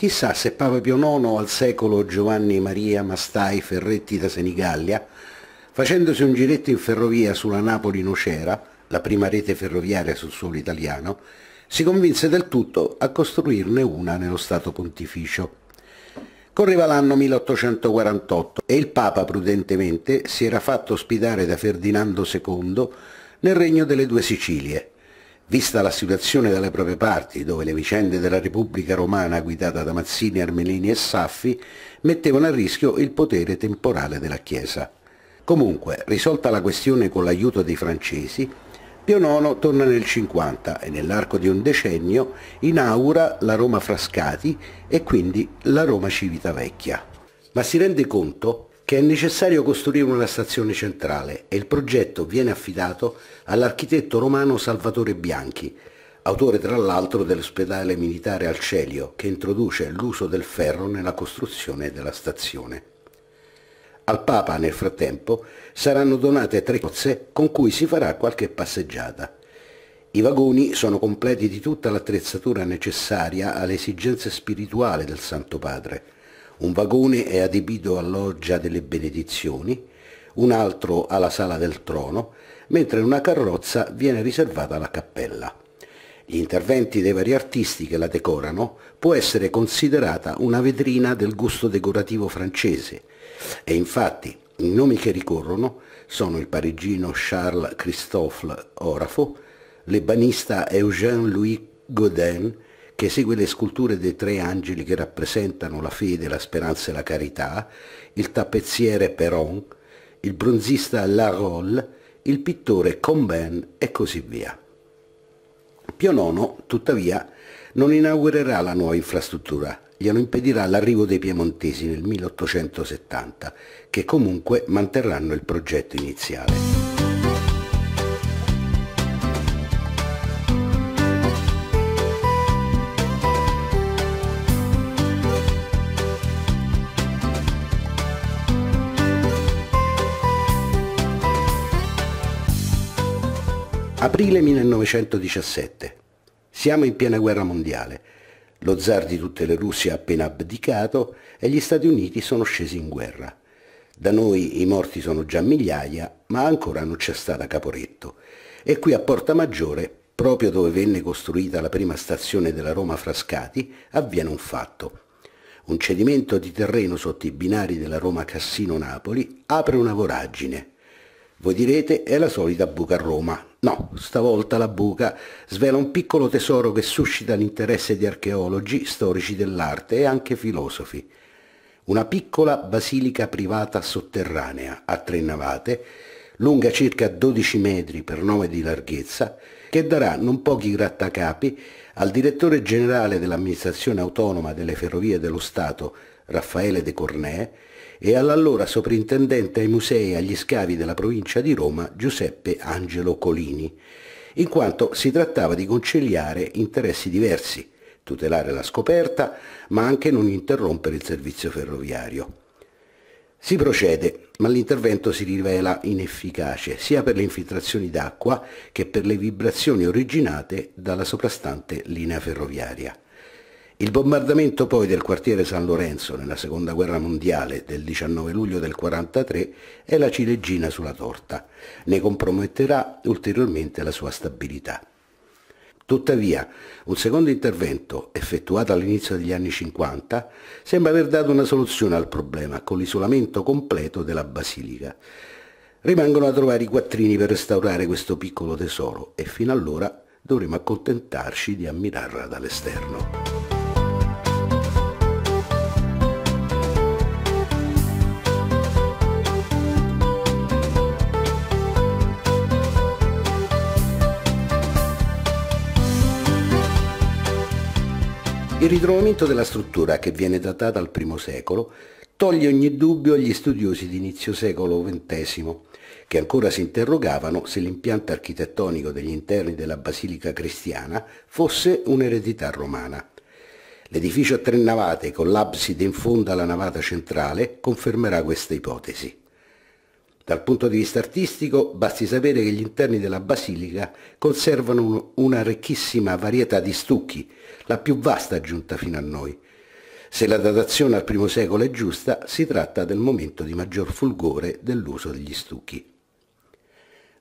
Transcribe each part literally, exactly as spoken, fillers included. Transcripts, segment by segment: Chissà se Papa Pio nono al secolo Giovanni Maria Mastai Ferretti da Senigallia, facendosi un giretto in ferrovia sulla Napoli-Nocera, la prima rete ferroviaria sul suolo italiano, si convinse del tutto a costruirne una nello Stato Pontificio. Correva l'anno milleottocentoquarantotto e il Papa prudentemente si era fatto ospitare da Ferdinando secondo nel Regno delle Due Sicilie. Vista la situazione dalle proprie parti, dove le vicende della Repubblica Romana guidata da Mazzini, Armelini e Saffi mettevano a rischio il potere temporale della Chiesa. Comunque, risolta la questione con l'aiuto dei francesi, Pio nono torna nel cinquanta e nell'arco di un decennio inaugura la Roma Frascati e quindi la Roma Civita Vecchia. Ma si rende conto che è necessario costruire una stazione centrale e il progetto viene affidato all'architetto romano Salvatore Bianchi, autore tra l'altro dell'ospedale militare al Celio, che introduce l'uso del ferro nella costruzione della stazione. Al Papa nel frattempo saranno donate tre cozze con cui si farà qualche passeggiata. I vagoni sono completi di tutta l'attrezzatura necessaria alle esigenze spirituali del Santo Padre. Un vagone è adibito alla loggia delle benedizioni, un altro alla sala del trono, mentre una carrozza viene riservata alla cappella. Gli interventi dei vari artisti che la decorano può essere considerata una vetrina del gusto decorativo francese e infatti i nomi che ricorrono sono il parigino Charles Christophe Orafo, l'ebanista Eugène-Louis Godin, che esegue le sculture dei tre angeli che rappresentano la fede, la speranza e la carità, il tappezziere Peron, il bronzista Larolle, il pittore Comben e così via. Pio nono, tuttavia, non inaugurerà la nuova infrastruttura, glielo impedirà l'arrivo dei piemontesi nel milleottocentosettanta, che comunque manterranno il progetto iniziale. Aprile millenovecentodiciassette. Siamo in piena guerra mondiale. Lo zar di tutte le Russie ha appena abdicato e gli Stati Uniti sono scesi in guerra. Da noi i morti sono già migliaia, ma ancora non c'è stata Caporetto. E qui a Porta Maggiore, proprio dove venne costruita la prima stazione della Roma Frascati, avviene un fatto. Un cedimento di terreno sotto i binari della Roma Cassino Napoli apre una voragine. Voi direte, è la solita buca a Roma. No, stavolta la buca svela un piccolo tesoro che suscita l'interesse di archeologi, storici dell'arte e anche filosofi. Una piccola basilica privata sotterranea, a tre navate, lunga circa dodici metri per nove di larghezza, che darà non pochi grattacapi al direttore generale dell'amministrazione autonoma delle ferrovie dello Stato, Raffaele De Cornè, e all'allora soprintendente ai musei e agli scavi della provincia di Roma Giuseppe Angelo Colini, in quanto si trattava di conciliare interessi diversi, tutelare la scoperta ma anche non interrompere il servizio ferroviario. Si procede, ma l'intervento si rivela inefficace sia per le infiltrazioni d'acqua che per le vibrazioni originate dalla soprastante linea ferroviaria. Il bombardamento poi del quartiere San Lorenzo nella seconda guerra mondiale del diciannove luglio del quarantatré è la ciliegina sulla torta, ne comprometterà ulteriormente la sua stabilità. Tuttavia, un secondo intervento, effettuato all'inizio degli anni cinquanta, sembra aver dato una soluzione al problema con l'isolamento completo della basilica. Rimangono da trovare i quattrini per restaurare questo piccolo tesoro e fino allora dovremo accontentarci di ammirarla dall'esterno. Il ritrovamento della struttura, che viene datata al primo secolo, toglie ogni dubbio agli studiosi di inizio secolo ventesimo, che ancora si interrogavano se l'impianto architettonico degli interni della Basilica Cristiana fosse un'eredità romana. L'edificio a tre navate, con l'abside in fondo alla navata centrale, confermerà questa ipotesi. Dal punto di vista artistico, basti sapere che gli interni della basilica conservano una ricchissima varietà di stucchi, la più vasta giunta fino a noi. Se la datazione al primo secolo è giusta, si tratta del momento di maggior fulgore dell'uso degli stucchi.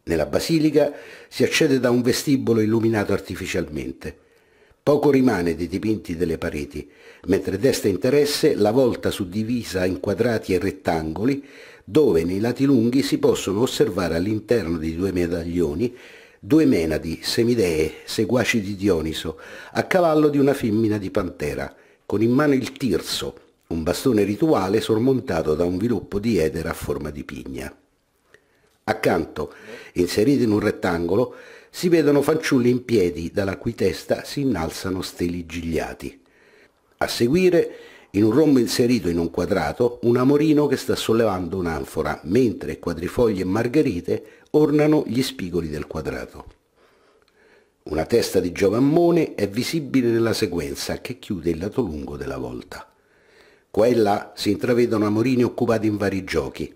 Nella basilica si accede da un vestibolo illuminato artificialmente. Poco rimane dei dipinti delle pareti, mentre desta interesse la volta suddivisa in quadrati e rettangoli, dove nei lati lunghi si possono osservare all'interno di due medaglioni due menadi, semidee, seguaci di Dioniso, a cavallo di una femmina di pantera, con in mano il tirso, un bastone rituale sormontato da un viluppo di edera a forma di pigna. Accanto, inseriti in un rettangolo, si vedono fanciulli in piedi, dalla cui testa si innalzano steli gigliati. A seguire, in un rombo inserito in un quadrato, un amorino che sta sollevando un'anfora, mentre quadrifoglie e margherite ornano gli spigoli del quadrato. Una testa di Giovannone è visibile nella sequenza che chiude il lato lungo della volta. Qua e là si intravedono amorini occupati in vari giochi.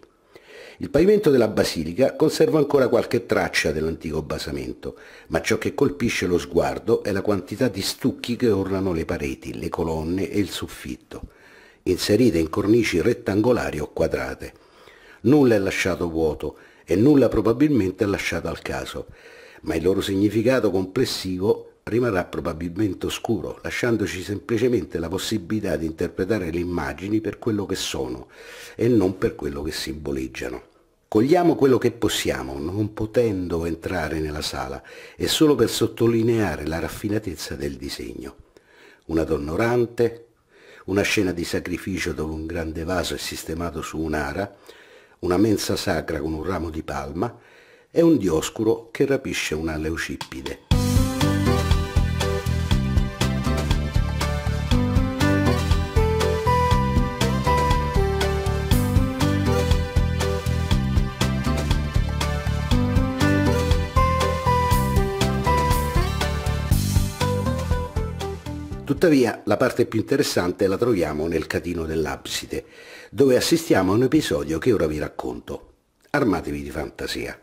Il pavimento della basilica conserva ancora qualche traccia dell'antico basamento, ma ciò che colpisce lo sguardo è la quantità di stucchi che ornano le pareti, le colonne e il soffitto, inserite in cornici rettangolari o quadrate. Nulla è lasciato vuoto e nulla probabilmente è lasciato al caso, ma il loro significato complessivo rimarrà probabilmente oscuro, lasciandoci semplicemente la possibilità di interpretare le immagini per quello che sono e non per quello che simboleggiano. Cogliamo quello che possiamo, non potendo entrare nella sala, e solo per sottolineare la raffinatezza del disegno. Una donna orante, una scena di sacrificio dove un grande vaso è sistemato su un'ara, una mensa sacra con un ramo di palma e un dioscuro che rapisce una Leucippide. Tuttavia, la parte più interessante la troviamo nel catino dell'abside, dove assistiamo a un episodio che ora vi racconto. Armatevi di fantasia.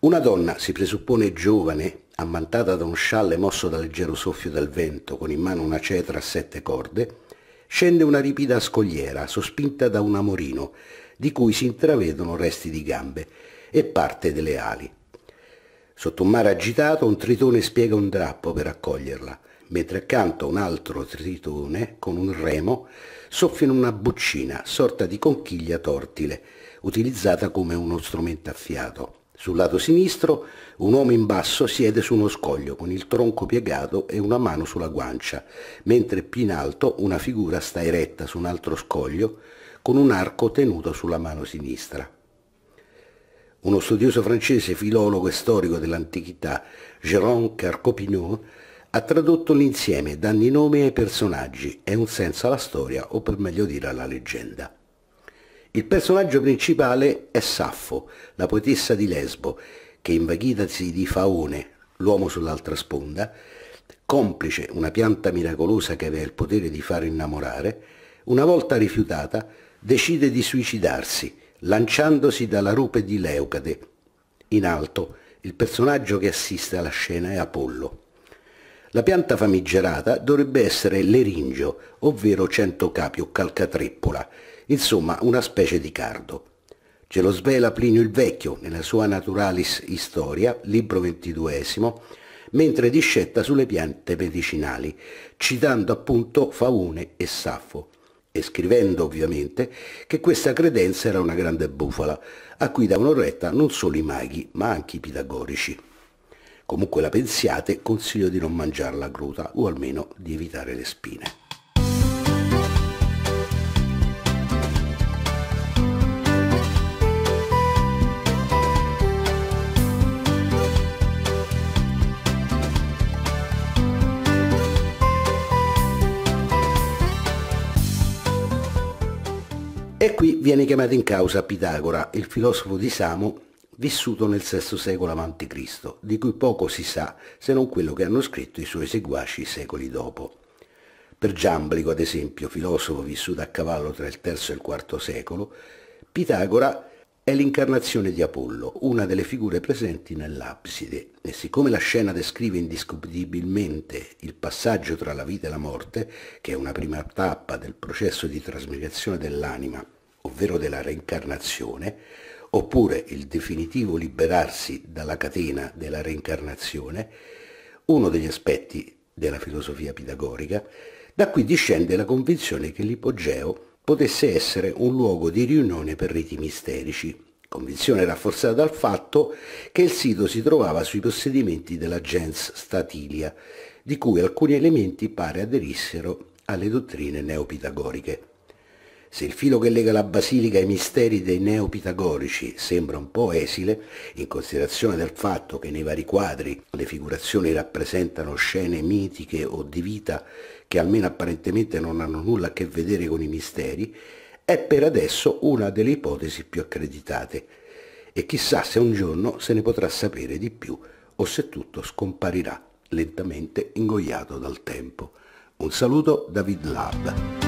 Una donna, si presuppone giovane, ammantata da un scialle mosso dal leggero soffio del vento, con in mano una cetra a sette corde, scende una ripida scogliera, sospinta da un amorino, di cui si intravedono resti di gambe e parte delle ali. Sotto un mare agitato, un tritone spiega un drappo per accoglierla, mentre accanto un altro tritone, con un remo, soffia in una boccina, sorta di conchiglia tortile, utilizzata come uno strumento a fiato. Sul lato sinistro, un uomo in basso siede su uno scoglio, con il tronco piegato e una mano sulla guancia, mentre più in alto una figura sta eretta su un altro scoglio, con un arco tenuto sulla mano sinistra. Uno studioso francese, filologo e storico dell'antichità, Jérôme Carcopino, ha tradotto l'insieme, dando nome ai personaggi e un senso alla storia, o per meglio dire alla leggenda. Il personaggio principale è Saffo, la poetessa di Lesbo, che invaghitasi di Faone, l'uomo sull'altra sponda, complice una pianta miracolosa che aveva il potere di far innamorare, una volta rifiutata, decide di suicidarsi, lanciandosi dalla rupe di Leucade. In alto, il personaggio che assiste alla scena è Apollo. La pianta famigerata dovrebbe essere l'eringio, ovvero centocapi o calcatreppola, insomma una specie di cardo. Ce lo svela Plinio il Vecchio nella sua Naturalis Historia, libro ventiduesimo, mentre discetta sulle piante medicinali, citando appunto Faone e Saffo, e scrivendo ovviamente che questa credenza era una grande bufala, a cui davano retta non solo i maghi, ma anche i pitagorici. Comunque la pensiate, consiglio di non mangiarla cruda o almeno di evitare le spine. E qui viene chiamato in causa Pitagora, il filosofo di Samo, vissuto nel sesto secolo avanti Cristo, di cui poco si sa se non quello che hanno scritto i suoi seguaci secoli dopo. Per Giamblico, ad esempio, filosofo vissuto a cavallo tra il terzo e il quarto secolo, Pitagora è l'incarnazione di Apollo, una delle figure presenti nell'abside, e siccome la scena descrive indiscutibilmente il passaggio tra la vita e la morte, che è una prima tappa del processo di trasmigrazione dell'anima, ovvero della reincarnazione, oppure il definitivo liberarsi dalla catena della reincarnazione, uno degli aspetti della filosofia pitagorica, da qui discende la convinzione che l'ipogeo potesse essere un luogo di riunione per riti misterici, convinzione rafforzata dal fatto che il sito si trovava sui possedimenti della gens Statilia, di cui alcuni elementi pare aderissero alle dottrine neopitagoriche. Se il filo che lega la basilica ai misteri dei neopitagorici sembra un po' esile, in considerazione del fatto che nei vari quadri le figurazioni rappresentano scene mitiche o di vita che almeno apparentemente non hanno nulla a che vedere con i misteri, è per adesso una delle ipotesi più accreditate, e chissà se un giorno se ne potrà sapere di più o se tutto scomparirà, lentamente ingoiato dal tempo. Un saluto da Vid Lab.